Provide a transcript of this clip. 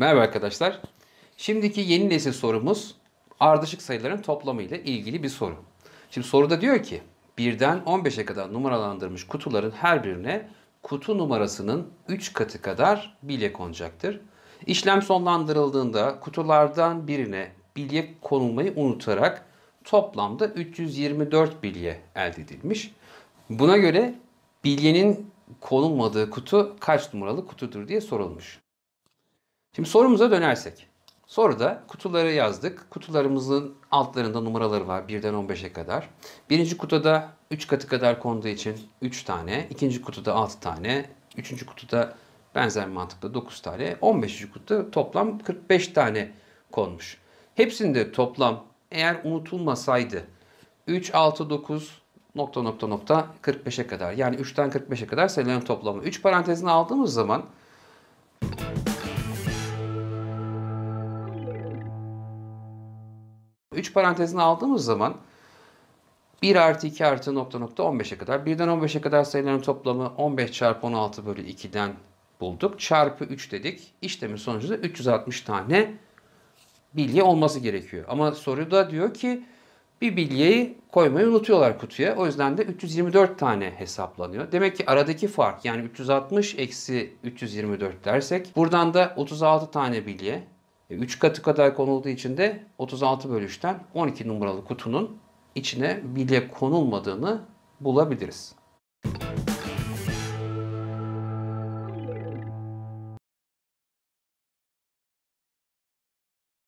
Merhaba arkadaşlar. Şimdiki yeni nesil sorumuz ardışık sayıların toplamı ile ilgili bir soru. Şimdi soruda diyor ki 1'den 15'e kadar numaralandırmış kutuların her birine kutu numarasının 3 katı kadar bilye konacaktır. İşlem sonlandırıldığında kutulardan birine bilye konulmayı unutarak toplamda 324 bilye elde edilmiş. Buna göre bilyenin konulmadığı kutu kaç numaralı kutudur diye sorulmuş. Şimdi sorumuza dönersek. Soruda kutuları yazdık. Kutularımızın altlarında numaraları var 1'den 15'e kadar. Birinci kutuda 3 katı kadar konduğu için 3 tane. İkinci kutuda 6 tane. Üçüncü kutuda benzer mantıkla 9 tane. 15. kutuda toplam 45 tane konmuş. Hepsinde toplam eğer unutulmasaydı 3, 6, 9 ... 45'e kadar. Yani 3'ten 45'e kadar sayıların toplamı. 3 parantezine aldığımız zaman (3) 1 artı 2 artı ... 15'e kadar. 1'den 15'e kadar sayıların toplamı 15 çarpı 16 bölü 2'den bulduk. Çarpı 3 dedik. İşlemin sonucunda 360 tane bilye olması gerekiyor. Ama soruda diyor ki bir bilyeyi koymayı unutuyorlar kutuya. O yüzden de 324 tane hesaplanıyor. Demek ki aradaki fark yani 360 eksi 324 dersek buradan da 36 tane bilye. 3 katı kadar konulduğu için de 36 bölü 3'ten 12 numaralı kutunun içine bilye konulmadığını bulabiliriz.